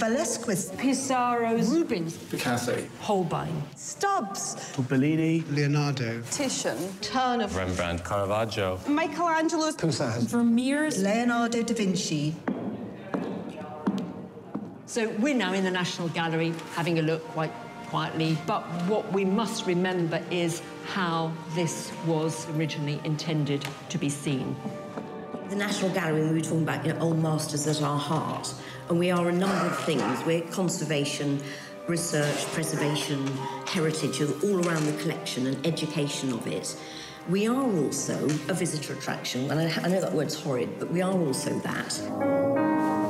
Velázquez, Pissarro, Rubens, Picasso, Holbein, Stubbs, Bellini, Leonardo, Titian, Turner, Rembrandt, Caravaggio, Michelangelo, Poussin, Vermeer, Leonardo da Vinci. So we're now in the National Gallery having a look quite quietly, but what we must remember is how this was originally intended to be seen. The National Gallery, we were talking about, you know, old masters at our heart, and we are a number of things. We're conservation, research, preservation, heritage, all around the collection and education of it. We are also a visitor attraction, and I know that word's horrid, but we are also that.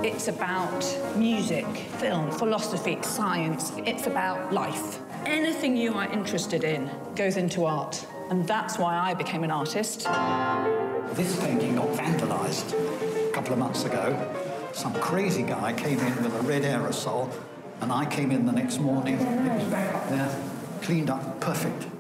It's about music, film, philosophy, science. It's about life. Anything you are interested in goes into art, and that's why I became an artist. This painting got vandalised a couple of months ago. Some crazy guy came in with a red aerosol, and I came in the next morning. It was back up there, cleaned up, perfect.